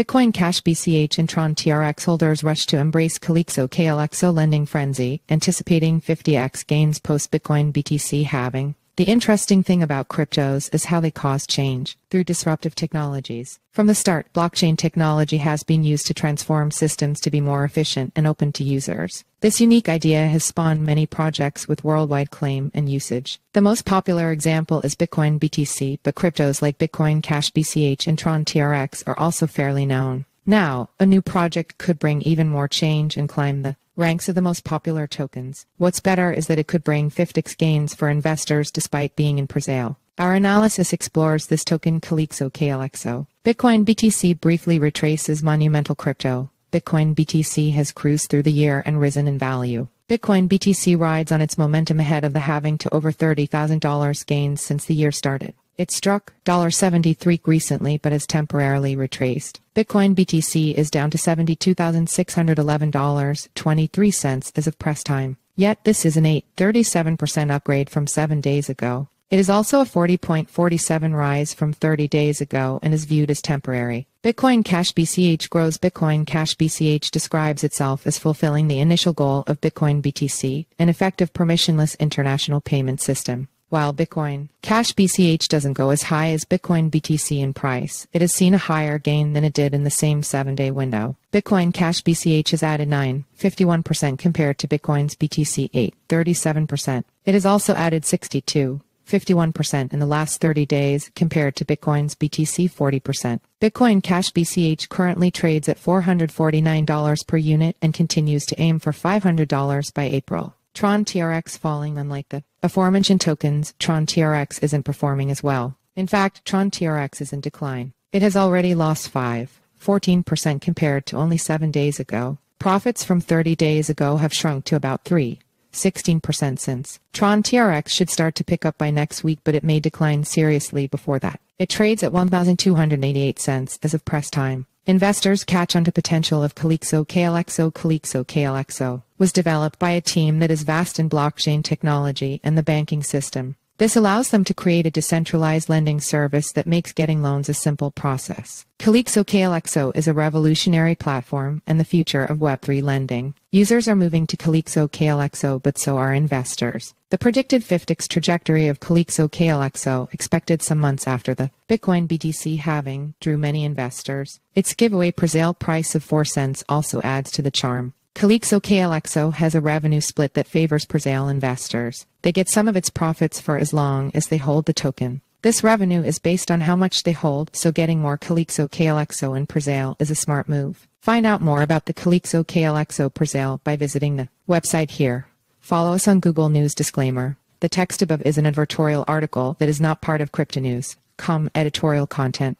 Bitcoin Cash BCH and Tron TRX holders rush to embrace Kelexo lending frenzy, anticipating 50x gains post-Bitcoin BTC halving. The interesting thing about cryptos is how they cause change through disruptive technologies. From the start, blockchain technology has been used to transform systems to be more efficient and open to users. This unique idea has spawned many projects with worldwide claim and usage. The most popular example is Bitcoin BTC, but cryptos like Bitcoin Cash BCH and Tron TRX are also fairly known. Now, a new project could bring even more change and climb the ranks of the most popular tokens. What's better is that it could bring 50x gains for investors despite being in pre-sale. Our analysis explores this token Kelexo. Bitcoin BTC briefly retraces monumental crypto. Bitcoin BTC has cruised through the year and risen in value. Bitcoin BTC rides on its momentum ahead of the halving to over $30,000 gains since the year started. It struck $73 recently but is temporarily retraced. Bitcoin BTC is down to $72,611.23 as of press time. Yet this is an 37% upgrade from 7 days ago. It is also a 40.47% rise from 30 days ago and is viewed as temporary. Bitcoin Cash BCH grows. Bitcoin Cash BCH describes itself as fulfilling the initial goal of Bitcoin BTC, an effective permissionless international payment system. While Bitcoin Cash BCH doesn't go as high as Bitcoin BTC in price, it has seen a higher gain than it did in the same 7-day window. Bitcoin Cash BCH has added 9.51% compared to Bitcoin's BTC 8.37%. It has also added 62.51% in the last 30 days compared to Bitcoin's BTC 40%. Bitcoin Cash BCH currently trades at $449 per unit and continues to aim for $500 by April. Tron TRX falling. Unlike the aforementioned tokens, Tron TRX isn't performing as well. In fact, Tron TRX is in decline. It has already lost 5.14% compared to only 7 days ago. Profits from 30 days ago have shrunk to about 3.16% since. Tron TRX should start to pick up by next week, but it may decline seriously before that. It trades at 1,288 cents as of press time. Investors catch on to potential of Kelexo. Kelexo was developed by a team that is vast in blockchain technology and the banking system. This allows them to create a decentralized lending service that makes getting loans a simple process. Kelexo is a revolutionary platform and the future of Web3 lending. Users are moving to Kelexo, but so are investors. The predicted 50x trajectory of Kelexo, expected some months after the Bitcoin BTC halving, drew many investors. Its giveaway pre-sale price of 4 cents also adds to the charm. Kelexo has a revenue split that favors pre-sale investors. They get some of its profits for as long as they hold the token. This revenue is based on how much they hold, so getting more Kelexo in pre-sale is a smart move. Find out more about the Kelexo pre-sale by visiting the website here. Follow us on Google News. Disclaimer: the text above is an advertorial article that is not part of CryptoNews.com editorial content.